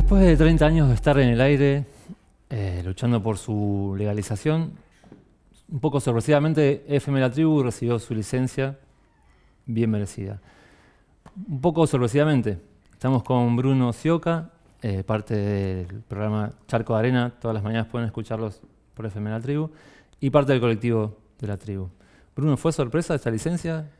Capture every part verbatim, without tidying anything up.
Después de treinta años de estar en el aire, eh, luchando por su legalización, un poco sorpresivamente, F M La Tribu recibió su licencia bien merecida. Un poco sorpresivamente, estamos con Bruno Ciocca, eh, parte del programa Charco de Arena, todas las mañanas pueden escucharlos por F M La Tribu, y parte del colectivo de La Tribu. Bruno, ¿fue sorpresa esta licencia?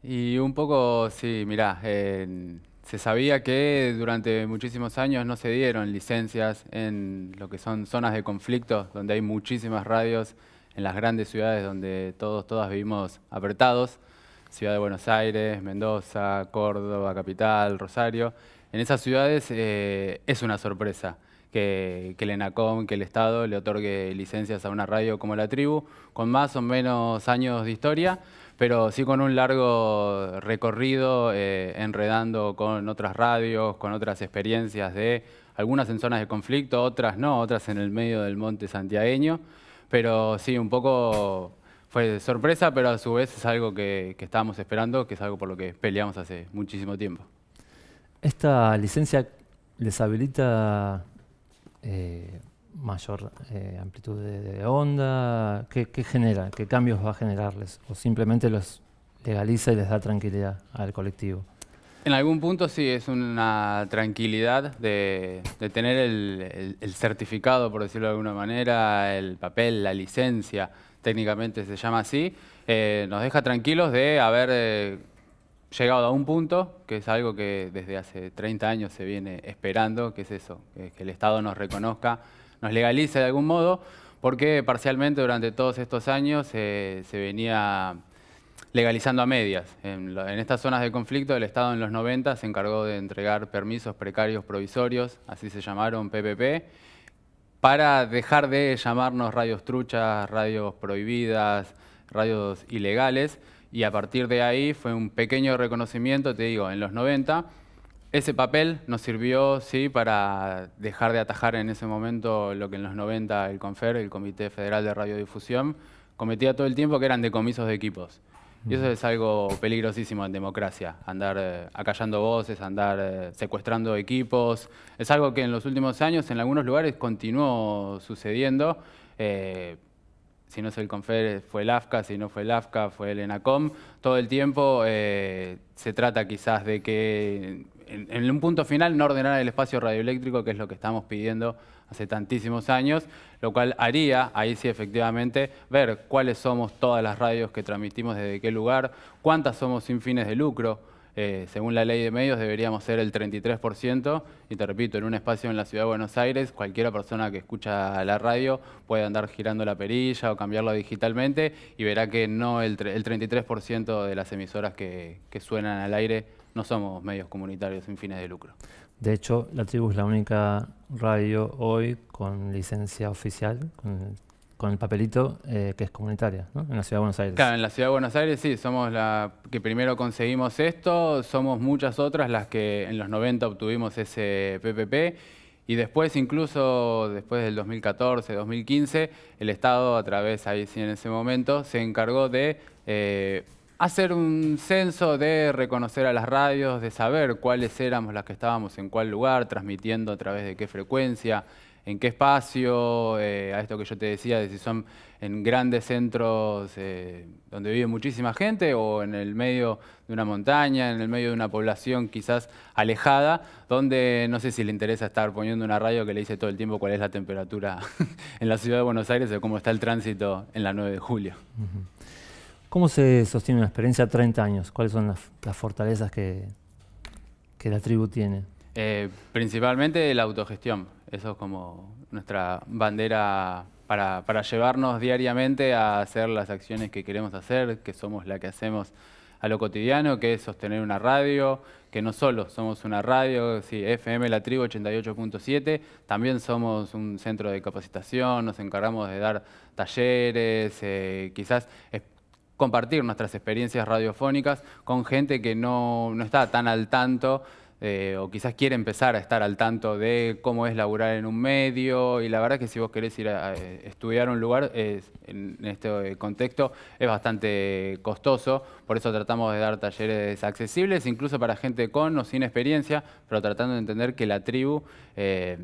Y un poco, sí, mirá, eh, se sabía que durante muchísimos años no se dieron licencias en lo que son zonas de conflicto, donde hay muchísimas radios, en las grandes ciudades donde todos, todas vivimos apretados, Ciudad de Buenos Aires, Mendoza, Córdoba, Capital, Rosario. En esas ciudades eh, es una sorpresa que, que el ENACOM, que el Estado le otorgue licencias a una radio como La Tribu, con más o menos años de historia, pero sí con un largo recorrido, eh, enredando con otras radios, con otras experiencias de algunas en zonas de conflicto, otras no, otras en el medio del monte santiagueño, pero sí, un poco fue sorpresa, pero a su vez es algo que, que estábamos esperando, que es algo por lo que peleamos hace muchísimo tiempo. ¿Esta licencia les habilita eh, mayor eh, amplitud de, de onda? ¿Qué, qué genera? ¿Qué cambios va a generarles? ¿O simplemente los legaliza y les da tranquilidad al colectivo? En algún punto sí, es una tranquilidad de, de tener el, el, el certificado, por decirlo de alguna manera, el papel, la licencia, técnicamente se llama así, eh, nos deja tranquilos de haber eh, llegado a un punto, que es algo que desde hace treinta años se viene esperando, que es eso, que, que el Estado nos reconozca, nos legalice de algún modo, porque parcialmente durante todos estos años eh, se venía legalizando a medias. En, lo, en estas zonas de conflicto el Estado en los noventa se encargó de entregar permisos precarios provisorios, así se llamaron P P P, para dejar de llamarnos radios truchas, radios prohibidas, radios ilegales, y a partir de ahí fue un pequeño reconocimiento, te digo, en los noventa. Ese papel nos sirvió, sí, para dejar de atajar en ese momento lo que en los noventa el CONFER, el Comité Federal de Radiodifusión, cometía todo el tiempo, que eran decomisos de equipos. Y eso es algo peligrosísimo en democracia, andar eh, acallando voces, andar eh, secuestrando equipos. Es algo que en los últimos años en algunos lugares continuó sucediendo. Eh, si no es el CONFER, fue el AFSCA, si no fue el AFSCA, fue el ENACOM. Todo el tiempo eh, se trata quizás de que en, en un punto final no ordenar el espacio radioeléctrico, que es lo que estamos pidiendo hace tantísimos años, lo cual haría, ahí sí efectivamente, ver cuáles somos todas las radios que transmitimos desde qué lugar, cuántas somos sin fines de lucro. Eh, según la ley de medios deberíamos ser el treinta y tres por ciento, y te repito, en un espacio en la Ciudad de Buenos Aires, cualquiera persona que escucha la radio puede andar girando la perilla o cambiarlo digitalmente y verá que no el, el treinta y tres por ciento de las emisoras que, que suenan al aire no somos medios comunitarios sin fines de lucro. De hecho, La Tribu es la única radio hoy con licencia oficial, con el, con el papelito, eh, que es comunitaria, ¿no? En la Ciudad de Buenos Aires. Claro, en la Ciudad de Buenos Aires sí, somos la que primero conseguimos esto, somos muchas otras las que en los noventa obtuvimos ese P P P. Y después, incluso después del dos mil catorce, dos mil quince, el Estado, a través, ahí sí en ese momento, se encargó de eh, hacer un censo, de reconocer a las radios, de saber cuáles éramos las que estábamos en cuál lugar, transmitiendo a través de qué frecuencia, en qué espacio, eh, a esto que yo te decía, de si son en grandes centros eh, donde vive muchísima gente o en el medio de una montaña, en el medio de una población quizás alejada, donde no sé si le interesa estar poniendo una radio que le dice todo el tiempo cuál es la temperatura en la Ciudad de Buenos Aires o cómo está el tránsito en la nueve de julio. ¿Cómo se sostiene una experiencia a treinta años? ¿Cuáles son las, las fortalezas que, que La Tribu tiene? Eh, principalmente la autogestión. Eso es como nuestra bandera para, para llevarnos diariamente a hacer las acciones que queremos hacer, que somos la que hacemos a lo cotidiano, que es sostener una radio, que no solo somos una radio, sí, F M La Tribu ochenta y ocho punto siete, también somos un centro de capacitación, nos encargamos de dar talleres, eh, quizás compartir nuestras experiencias radiofónicas con gente que no, no está tan al tanto eh, o quizás quiere empezar a estar al tanto de cómo es laburar en un medio, y la verdad que si vos querés ir a, a estudiar un lugar, es, en este contexto es bastante costoso, por eso tratamos de dar talleres accesibles, incluso para gente con o sin experiencia, pero tratando de entender que la tribu eh,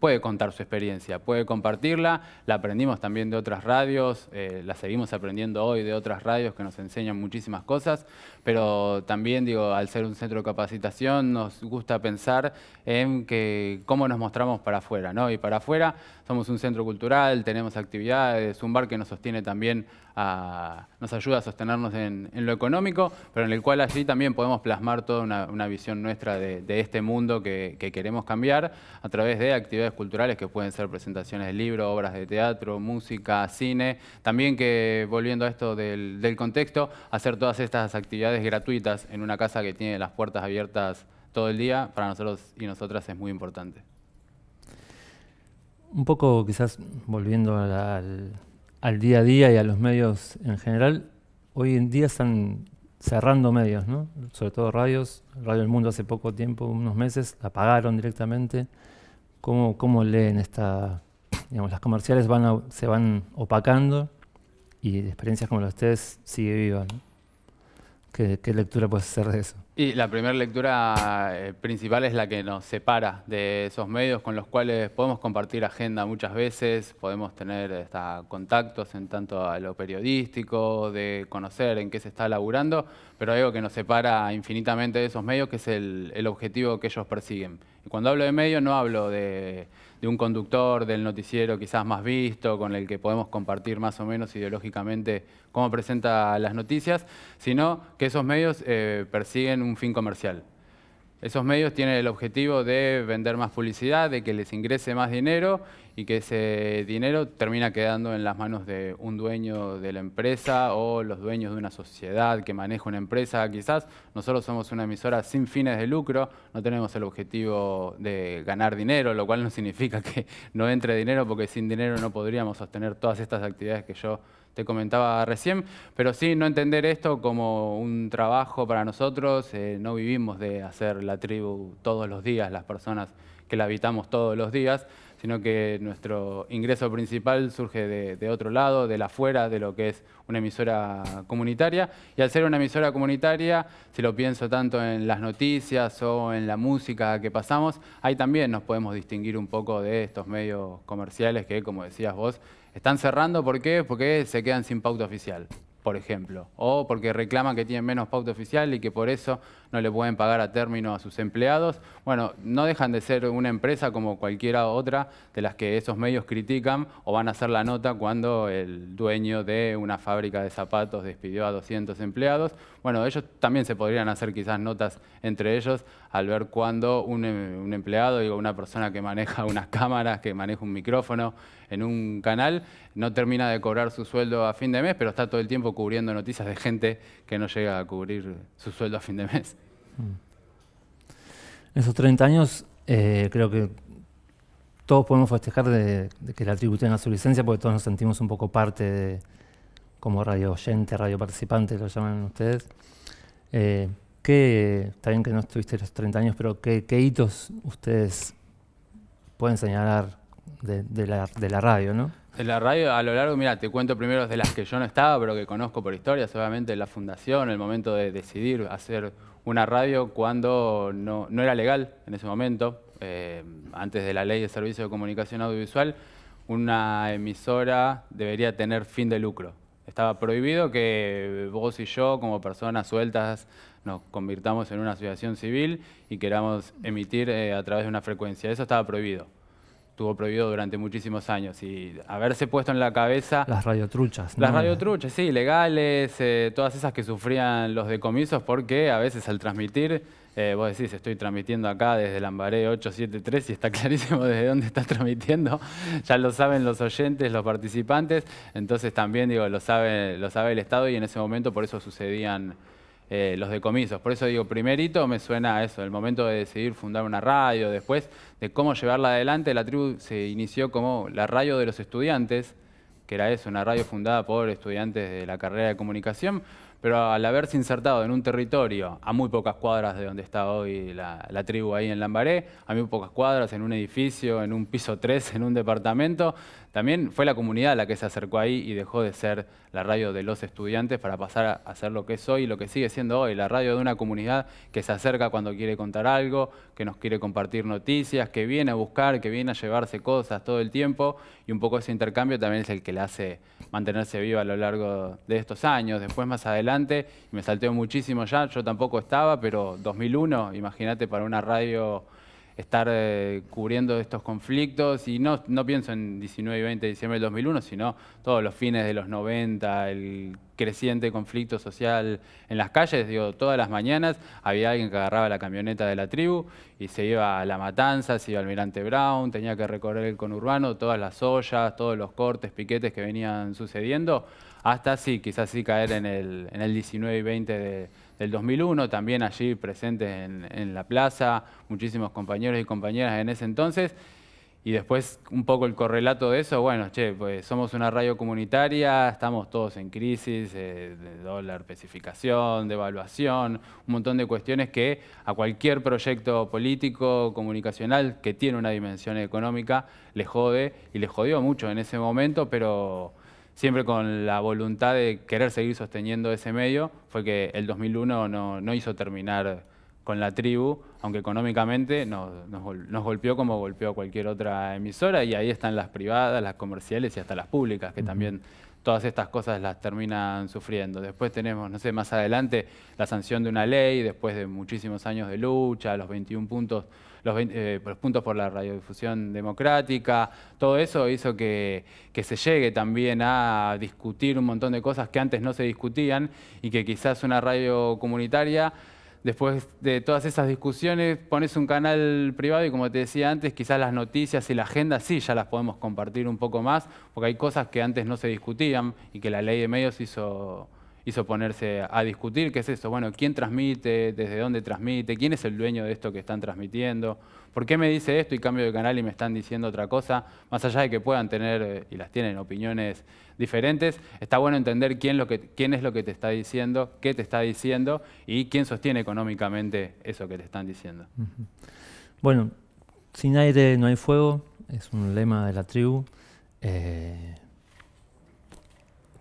puede contar su experiencia, puede compartirla, la aprendimos también de otras radios, eh, la seguimos aprendiendo hoy de otras radios que nos enseñan muchísimas cosas, pero también, digo, al ser un centro de capacitación nos gusta pensar en que cómo nos mostramos para afuera, ¿no? Y para afuera somos un centro cultural, tenemos actividades, un bar que nos sostiene también, a, nos ayuda a sostenernos en, en lo económico, pero en el cual allí también podemos plasmar toda una, una visión nuestra de, de este mundo que, que queremos cambiar a través de actividades culturales que pueden ser presentaciones de libros, obras de teatro, música, cine. También que, volviendo a esto del, del contexto, hacer todas estas actividades gratuitas en una casa que tiene las puertas abiertas todo el día, para nosotros y nosotras es muy importante. Un poco quizás volviendo la, al, al día a día y a los medios en general, hoy en día están cerrando medios, ¿no? Sobre todo radios. Radio El Mundo hace poco tiempo, unos meses, la apagaron directamente. Cómo, cómo leen esta, digamos, las comerciales van a, se van opacando y experiencias como las de ustedes sigue viva, ¿no? ¿Qué, ¿Qué lectura puedes hacer de eso? Y la primera lectura eh, principal es la que nos separa de esos medios con los cuales podemos compartir agenda muchas veces, podemos tener hasta contactos en tanto a lo periodístico, de conocer en qué se está laburando, pero algo que nos separa infinitamente de esos medios que es el, el objetivo que ellos persiguen. Cuando hablo de medio no hablo de, de un conductor del noticiero quizás más visto, con el que podemos compartir más o menos ideológicamente cómo presenta las noticias, sino que esos medios eh, persiguen un fin comercial. Esos medios tienen el objetivo de vender más publicidad, de que les ingrese más dinero y que ese dinero termina quedando en las manos de un dueño de la empresa o los dueños de una sociedad que maneja una empresa quizás. Nosotros somos una emisora sin fines de lucro, no tenemos el objetivo de ganar dinero, lo cual no significa que no entre dinero, porque sin dinero no podríamos sostener todas estas actividades que yo te comentaba recién, pero sí no entender esto como un trabajo para nosotros. Eh, no vivimos de hacer la tribu todos los días, las personas que la habitamos todos los días, sino que nuestro ingreso principal surge de, de otro lado, de la afuera, de lo que es una emisora comunitaria. Y al ser una emisora comunitaria, si lo pienso tanto en las noticias o en la música que pasamos, ahí también nos podemos distinguir un poco de estos medios comerciales que, como decías vos, están cerrando. ¿Por qué? Porque se quedan sin pauta oficial, por ejemplo, o porque reclaman que tienen menos pauta oficial y que por eso no le pueden pagar a término a sus empleados. Bueno, no dejan de ser una empresa como cualquiera otra de las que esos medios critican o van a hacer la nota cuando el dueño de una fábrica de zapatos despidió a doscientos empleados. Bueno, ellos también se podrían hacer quizás notas entre ellos al ver cuando un, un empleado, digo, una persona que maneja unas cámaras, que maneja un micrófono en un canal, no termina de cobrar su sueldo a fin de mes, pero está todo el tiempo cubriendo noticias de gente que no llega a cubrir su sueldo a fin de mes. En esos treinta años eh, creo que todos podemos festejar de, de que la tribu tenga su licencia, porque todos nos sentimos un poco parte de, como radio oyente, radio participante, lo llaman ustedes. Eh, ¿Qué, está bien que no estuviste los treinta años, pero qué, qué hitos ustedes pueden señalar de, de, la, de la radio, ¿no? De la radio a lo largo, mira, te cuento primero de las que yo no estaba, pero que conozco por historia, obviamente la fundación, el momento de decidir hacer una radio cuando no, no era legal en ese momento, eh, antes de la ley de servicio de comunicación audiovisual, una emisora debería tener fin de lucro. Estaba prohibido que vos y yo, como personas sueltas, nos convirtamos en una asociación civil y queramos emitir eh, a través de una frecuencia. Eso estaba prohibido. Estuvo prohibido durante muchísimos años y haberse puesto en la cabeza... Las radiotruchas, ¿no? Las radiotruchas, sí, legales, eh, todas esas que sufrían los decomisos, porque a veces al transmitir, eh, vos decís, estoy transmitiendo acá desde Lambaré ocho siete tres y está clarísimo desde dónde estás transmitiendo, ya lo saben los oyentes, los participantes, entonces también, digo, lo sabe, lo sabe el Estado, y en ese momento por eso sucedían... Eh, los decomisos. Por eso digo, primerito me suena a eso, el momento de decidir fundar una radio, después de cómo llevarla adelante. La tribu se inició como la radio de los estudiantes, que era eso, una radio fundada por estudiantes de la carrera de comunicación, pero al haberse insertado en un territorio a muy pocas cuadras de donde está hoy la, la tribu ahí en Lambaré, a muy pocas cuadras, en un edificio, en un piso tres, en un departamento, también fue la comunidad la que se acercó ahí y dejó de ser la radio de los estudiantes para pasar a ser lo que es hoy, lo que sigue siendo hoy, la radio de una comunidad que se acerca cuando quiere contar algo, que nos quiere compartir noticias, que viene a buscar, que viene a llevarse cosas todo el tiempo, y un poco ese intercambio también es el que la hace mantenerse viva a lo largo de estos años. Después, más adelante, me salteo muchísimo ya, yo tampoco estaba, pero dos mil uno, imagínate, para una radio estar eh, cubriendo estos conflictos, y no, no pienso en diecinueve y veinte de diciembre del dos mil uno, sino todos los fines de los noventa, el creciente conflicto social en las calles. Digo, todas las mañanas había alguien que agarraba la camioneta de la tribu y se iba a La Matanza, se iba a Almirante Brown, tenía que recorrer el conurbano, todas las ollas, todos los cortes, piquetes que venían sucediendo, hasta sí, quizás sí caer en el, en el diecinueve y veinte de, del dos mil uno, también allí presentes en, en la plaza, muchísimos compañeros y compañeras en ese entonces. Y después un poco el correlato de eso, bueno, che, pues somos una radio comunitaria, estamos todos en crisis, eh, de dólar, especificación, devaluación, un montón de cuestiones que a cualquier proyecto político, comunicacional, que tiene una dimensión económica, le jode, y le jodió mucho en ese momento, pero siempre con la voluntad de querer seguir sosteniendo ese medio, fue que el dos mil uno no, no hizo terminar con la tribu, aunque económicamente nos, nos, nos golpeó como golpeó a cualquier otra emisora, y ahí están las privadas, las comerciales y hasta las públicas, que también todas estas cosas las terminan sufriendo. Después tenemos, no sé, más adelante, la sanción de una ley, después de muchísimos años de lucha, los veintiún puntos, los, veinte, eh, los puntos por la radiodifusión democrática, todo eso hizo que, que se llegue también a discutir un montón de cosas que antes no se discutían, y que quizás una radio comunitaria, después de todas esas discusiones, pones un canal privado y, como te decía antes, quizás las noticias y la agenda sí ya las podemos compartir un poco más, porque hay cosas que antes no se discutían y que la ley de medios hizo, hizo ponerse a discutir. ¿Qué es eso? Bueno, ¿quién transmite? ¿Desde dónde transmite? ¿Quién es el dueño de esto que están transmitiendo? ¿Por qué me dice esto y cambio de canal y me están diciendo otra cosa? Más allá de que puedan tener, y las tienen, opiniones diferentes, está bueno entender quién, lo que, quién es lo que te está diciendo, qué te está diciendo y quién sostiene económicamente eso que te están diciendo. Bueno, sin aire no hay fuego, es un lema de la tribu. Eh,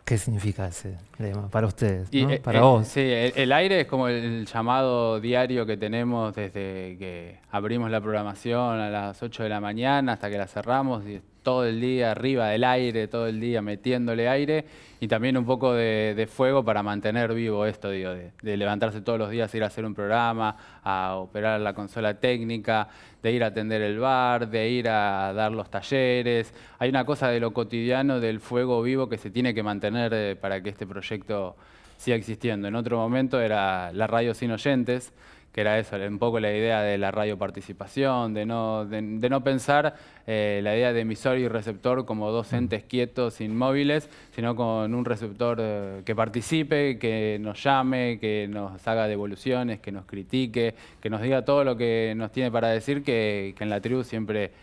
¿Qué significa ese lema para ustedes, y, ¿no? eh, para eh, vos? Sí, el, el aire es como el llamado diario que tenemos desde que abrimos la programación a las ocho de la mañana hasta que la cerramos, y todo el día arriba del aire, todo el día metiéndole aire, y también un poco de, de fuego para mantener vivo esto, digo, de, de levantarse todos los días, ir a hacer un programa, a operar la consola técnica, de ir a atender el bar, de ir a dar los talleres. Hay una cosa de lo cotidiano, del fuego vivo, que se tiene que mantener eh, para que este proyecto siga existiendo. En otro momento era la radio sin oyentes, que era eso, un poco la idea de la radioparticipación, de no, de, de no pensar eh, la idea de emisor y receptor como dos entes quietos, inmóviles, sino con un receptor eh, que participe, que nos llame, que nos haga devoluciones, que nos critique, que nos diga todo lo que nos tiene para decir, que, que en la tribu siempre,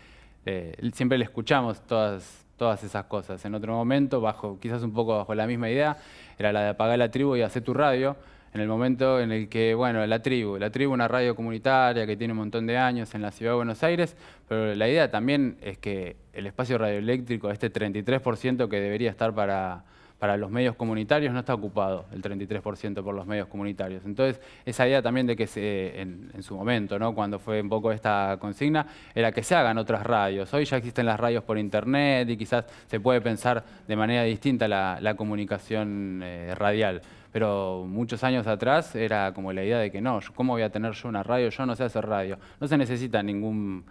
eh, siempre le escuchamos todas, todas esas cosas. En otro momento, bajo, quizás un poco bajo la misma idea, era la de apagar la tribu y hacer tu radio, en el momento en el que, bueno, la tribu, la tribu una radio comunitaria que tiene un montón de años en la Ciudad de Buenos Aires, pero la idea también es que el espacio radioeléctrico, este treinta y tres por ciento que debería estar para, para los medios comunitarios, no está ocupado, el treinta y tres por ciento por los medios comunitarios. Entonces, esa idea también de que se, en, en su momento, ¿no?, cuando fue un poco esta consigna, era que se hagan otras radios. Hoy ya existen las radios por internet y quizás se puede pensar de manera distinta la, la comunicación eh, radial. Pero muchos años atrás era como la idea de que no, ¿cómo voy a tener yo una radio? Yo no sé hacer radio. No se necesita ningún,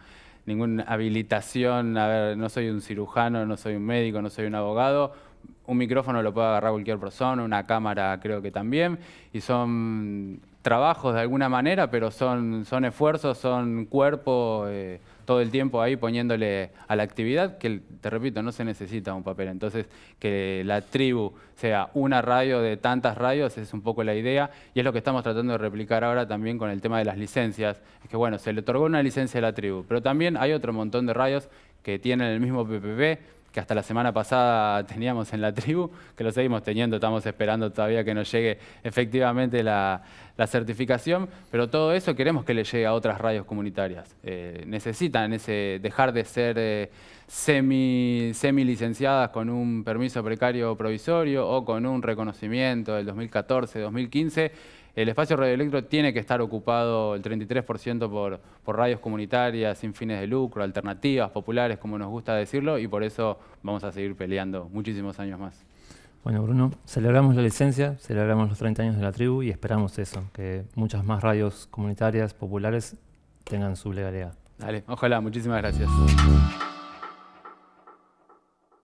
ninguna habilitación, a ver, no soy un cirujano, no soy un médico, no soy un abogado. Un micrófono lo puede agarrar cualquier persona, una cámara creo que también, y son trabajos de alguna manera, pero son, son esfuerzos, son cuerpo, eh, todo el tiempo ahí poniéndole a la actividad, que te repito, no se necesita un papel. Entonces, que la tribu sea una radio de tantas radios es un poco la idea, y es lo que estamos tratando de replicar ahora también con el tema de las licencias. Es que bueno, se le otorgó una licencia a la tribu, pero también hay otro montón de radios que tienen el mismo P P P, que hasta la semana pasada teníamos en La Tribu, que lo seguimos teniendo, estamos esperando todavía que nos llegue efectivamente la, la certificación, pero todo eso queremos que le llegue a otras radios comunitarias. Eh, necesitan ese dejar de ser eh, semi, semi licenciadas con un permiso precario provisorio o con un reconocimiento del dos mil catorce dos mil quince. El espacio radioelectro tiene que estar ocupado el treinta y tres por ciento por, por radios comunitarias, sin fines de lucro, alternativas, populares, como nos gusta decirlo, y por eso vamos a seguir peleando muchísimos años más. Bueno, Bruno, celebramos la licencia, celebramos los treinta años de La Tribu y esperamos eso, que muchas más radios comunitarias, populares, tengan su legalidad. Dale, ojalá, muchísimas gracias.